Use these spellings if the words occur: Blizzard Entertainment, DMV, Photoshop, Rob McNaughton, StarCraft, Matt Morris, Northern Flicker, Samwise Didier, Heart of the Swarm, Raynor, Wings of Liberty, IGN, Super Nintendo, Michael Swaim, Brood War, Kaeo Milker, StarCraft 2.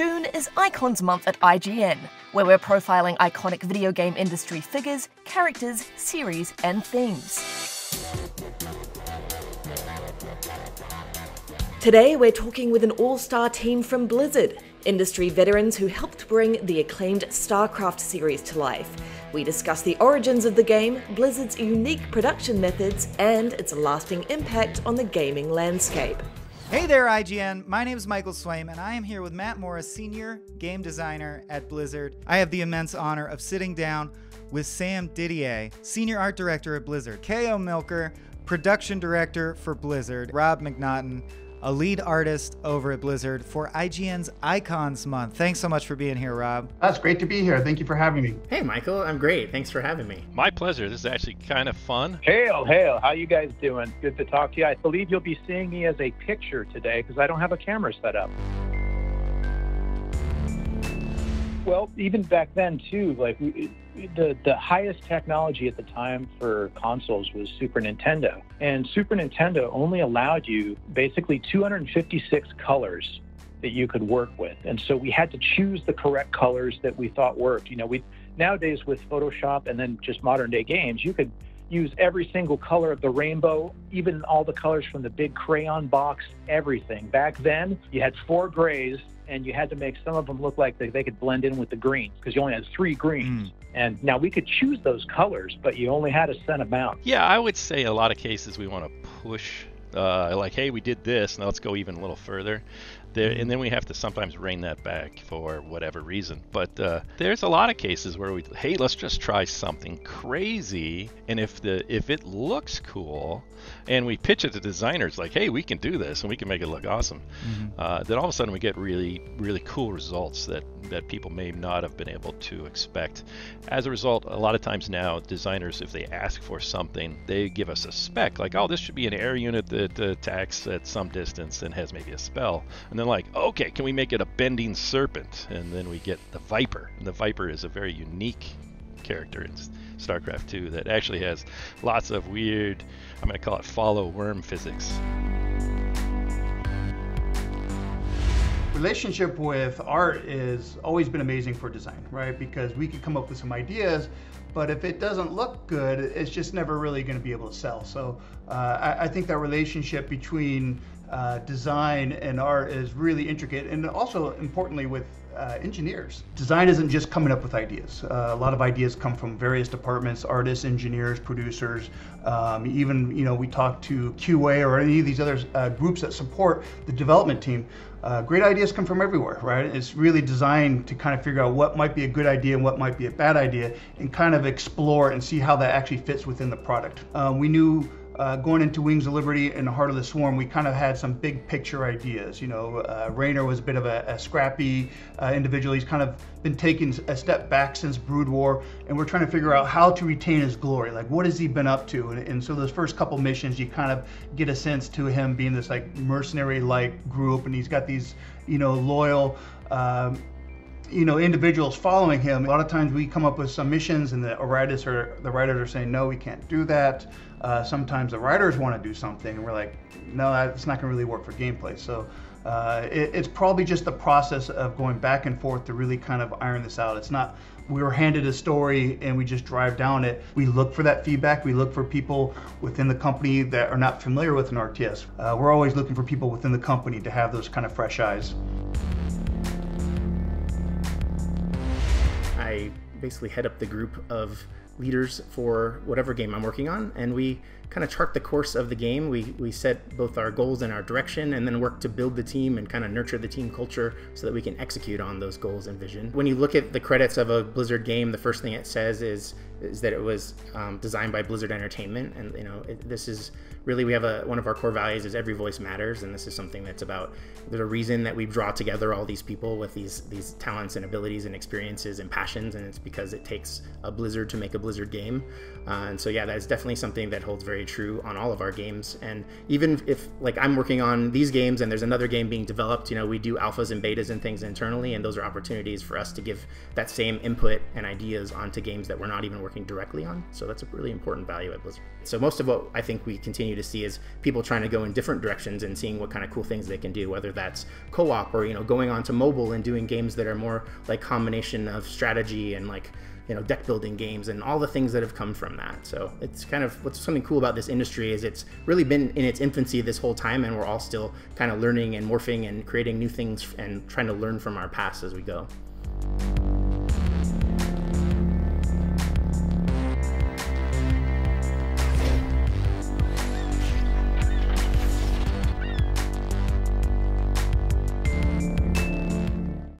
June is Icons Month at IGN, where we're profiling iconic video game industry figures, characters, series, and themes. Today, we're talking with an all-star team from Blizzard, industry veterans who helped bring the acclaimed StarCraft series to life. We discuss the origins of the game, Blizzard's unique production methods, and its lasting impact on the gaming landscape. Hey there, IGN. My name is Michael Swaim, and I am here with Matt Morris, Senior Game Designer at Blizzard. I have the immense honor of sitting down with Samwise Didier, Senior Art Director at Blizzard, Kaeo Milker, Production Director for Blizzard, Rob McNaughton, a lead artist over at Blizzard for IGN's Icons Month. Thanks so much for being here, Rob. That's great to be here. Thank you for having me. Hey, Michael. I'm great. Thanks for having me. My pleasure. This is actually kind of fun. Hail, hail. How you guys doing? Good to talk to you. I believe you'll be seeing me as a picture today because I don't have a camera set up. Well, even back then, too, like the highest technology at the time for consoles was Super Nintendo. And Super Nintendo only allowed you basically 256 colors that you could work with. And so we had to choose the correct colors that we thought worked. You know, nowadays with Photoshop and then just modern day games, you could use every single color of the rainbow, even all the colors from the big crayon box, everything. Back then, you had 4 grays, and you had to make some of them look like they could blend in with the greens because you only had 3 greens. And now we could choose those colors, but you only had to send them out. Yeah, I would say a lot of cases we want to push, like, hey, we did this, now let's go even a little further. And then we have to sometimes rein that back for whatever reason. But there's a lot of cases where we, hey, let's just try something crazy. And if it looks cool and we pitch it to designers like, hey, we can do this and we can make it look awesome, then all of a sudden we get really, really cool results that people may not have been able to expect. As a result, a lot of times now designers, if they ask for something, they give us a spec like, oh, this should be an air unit that attacks at some distance and has maybe a spell. And then like, okay, can we make it a bending serpent? And then we get the Viper. And the Viper is a very unique character in StarCraft 2 that actually has lots of weird, I'm going to call it follow worm physics. Relationship with art is always been amazing for design, right? Because we could come up with some ideas, but if it doesn't look good, it's just never really going to be able to sell. So I think that relationship between design and art is really intricate, and also importantly with engineers. Design isn't just coming up with ideas. A lot of ideas come from various departments, artists, engineers, producers, even, you know, we talk to QA or any of these other groups that support the development team. Great ideas come from everywhere, right? It's really designed to kind of figure out what might be a good idea and what might be a bad idea and kind of explore and see how that actually fits within the product. We knew going into Wings of Liberty and Heart of the Swarm, we kind of had some big picture ideas. You know, Raynor was a bit of a scrappy individual. He's kind of been taking a step back since Brood War, and we're trying to figure out how to retain his glory. Like, what has he been up to? And so those first couple missions, you kind of get a sense to him being this like mercenary-like group, and he's got these, you know, loyal, you know, individuals following him. A lot of times we come up with some missions and the writers are saying, no, we can't do that. Sometimes the writers want to do something and we're like, no, that's not gonna really work for gameplay. So it's probably just the process of going back and forth to really kind of iron this out. It's not, we were handed a story and we just drive down it. We look for that feedback. We look for people within the company that are not familiar with an RTS. We're always looking for people within the company to have those kind of fresh eyes. I basically head up the group of leaders for whatever game I'm working on, and we kind of chart the course of the game. We set both our goals and our direction, and then work to build the team and kind of nurture the team culture so that we can execute on those goals and vision. When you look at the credits of a Blizzard game, the first thing it says is that it was designed by Blizzard Entertainment, and you know this is really, we have one of our core values is every voice matters, and this is something that's about, there's a reason that we draw together all these people with these talents and abilities and experiences and passions, and it's because it takes a Blizzard to make a Blizzard Blizzard game. And so yeah, that is definitely something that holds very true on all of our games. And even if, like, I'm working on these games and there's another game being developed, you know, we do alphas and betas and things internally, and those are opportunities for us to give that same input and ideas onto games that we're not even working directly on. So that's a really important value at Blizzard. So most of what I think we continue to see is people trying to go in different directions and seeing what kind of cool things they can do, whether that's co-op or, you know, going onto mobile and doing games that are more like combination of strategy and, like, you know, deck building games and all the things that have come from that. So it's kind of what's something cool about this industry is it's really been in its infancy this whole time, and we're all still kind of learning and morphing and creating new things and trying to learn from our past as we go.